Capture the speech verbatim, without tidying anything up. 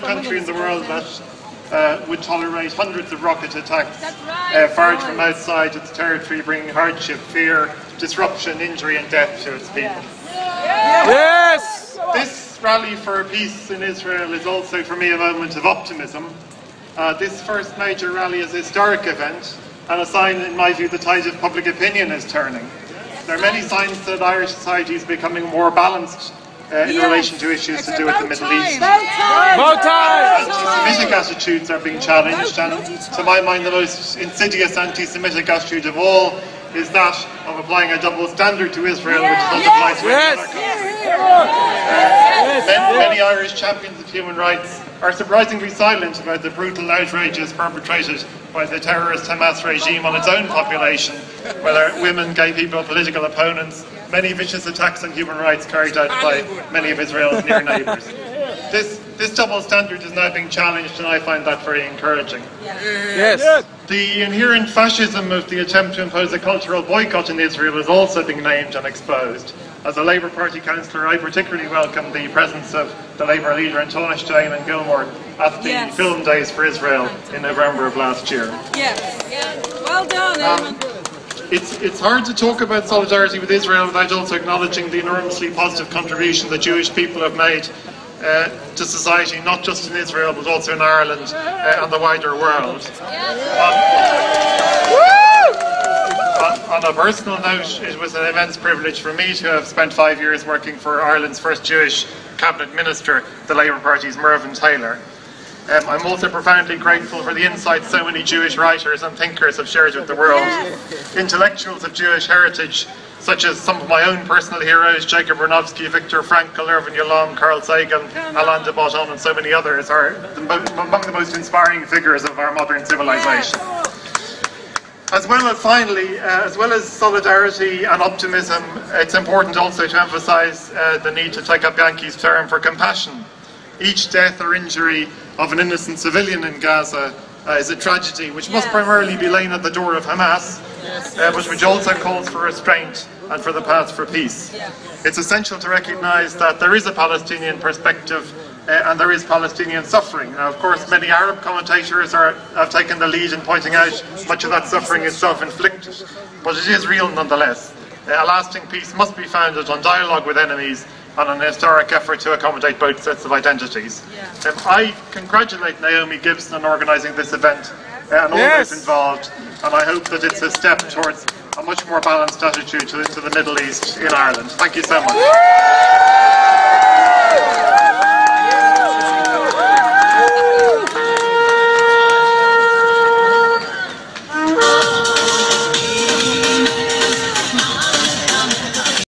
no country in the world that uh, would tolerate hundreds of rocket attacks uh, fired from outside its territory, bringing hardship, fear, disruption, injury and death to its people. Yes! This rally for peace in Israel is also for me a moment of optimism. Uh, this first major rally is a historic event and a sign, in my view, the tide of public opinion is turning. There are many signs that Irish society is becoming more balanced uh, in yes. relation to issues it's to do with the Middle East. Anti-Semitic attitudes are being challenged, and to my mind the most insidious anti-Semitic attitude of all is that of applying a double standard to Israel, yeah. which doesn't apply to yes. other countries. Yes. Uh, yes. Many Irish champions of human rights are surprisingly silent about the brutal outrages perpetrated by the terrorist Hamas regime on its own population, whether women, gay people, political opponents, many vicious attacks on human rights carried out by many of Israel's near neighbours. This, this double standard is now being challenged, and I find that very encouraging. Yes. The inherent fascism of the attempt to impose a cultural boycott in Israel is also being named and exposed. As a Labour Party councillor, I particularly welcome the presence of the Labour leader in Tánaiste, Eamon Gilmore, at the yes. Film Days for Israel in November of last year. Yes, yes. Well done, um, Eamon. It's, it's hard to talk about solidarity with Israel without also acknowledging the enormously positive contribution that Jewish people have made uh, to society, not just in Israel, but also in Ireland uh, and the wider world. Yes. On, on, on a personal note, it was an immense privilege for me to have spent five years working for Ireland's first Jewish cabinet minister, the Labour Party's Mervyn Taylor. Um, I'm also profoundly grateful for the insights so many Jewish writers and thinkers have shared with the world. Intellectuals of Jewish heritage, such as some of my own personal heroes, Jacob Bronowski, Victor Frankl, Irvin Yalom, Carl Sagan, Alain de Botton and so many others, are among the most inspiring figures of our modern civilization. As well as, finally, uh, as well as solidarity and optimism, it's important also to emphasize uh, the need to take up Yankee's term for compassion. Each death or injury of an innocent civilian in Gaza uh, is a tragedy which yes. must primarily be laid at the door of Hamas, yes. uh, but which also calls for restraint and for the path for peace. Yes. It's essential to recognise that there is a Palestinian perspective uh, and there is Palestinian suffering. Now, of course, many Arab commentators are, have taken the lead in pointing out much of that suffering is self-inflicted, but it is real nonetheless. Uh, a lasting peace must be founded on dialogue with enemies and an historic effort to accommodate both sets of identities. Yeah. Um, I congratulate Naomi Gibson on organising this event uh, and all yes. those involved, and I hope that it's a step towards a much more balanced attitude to, to the Middle East in Ireland. Thank you so much.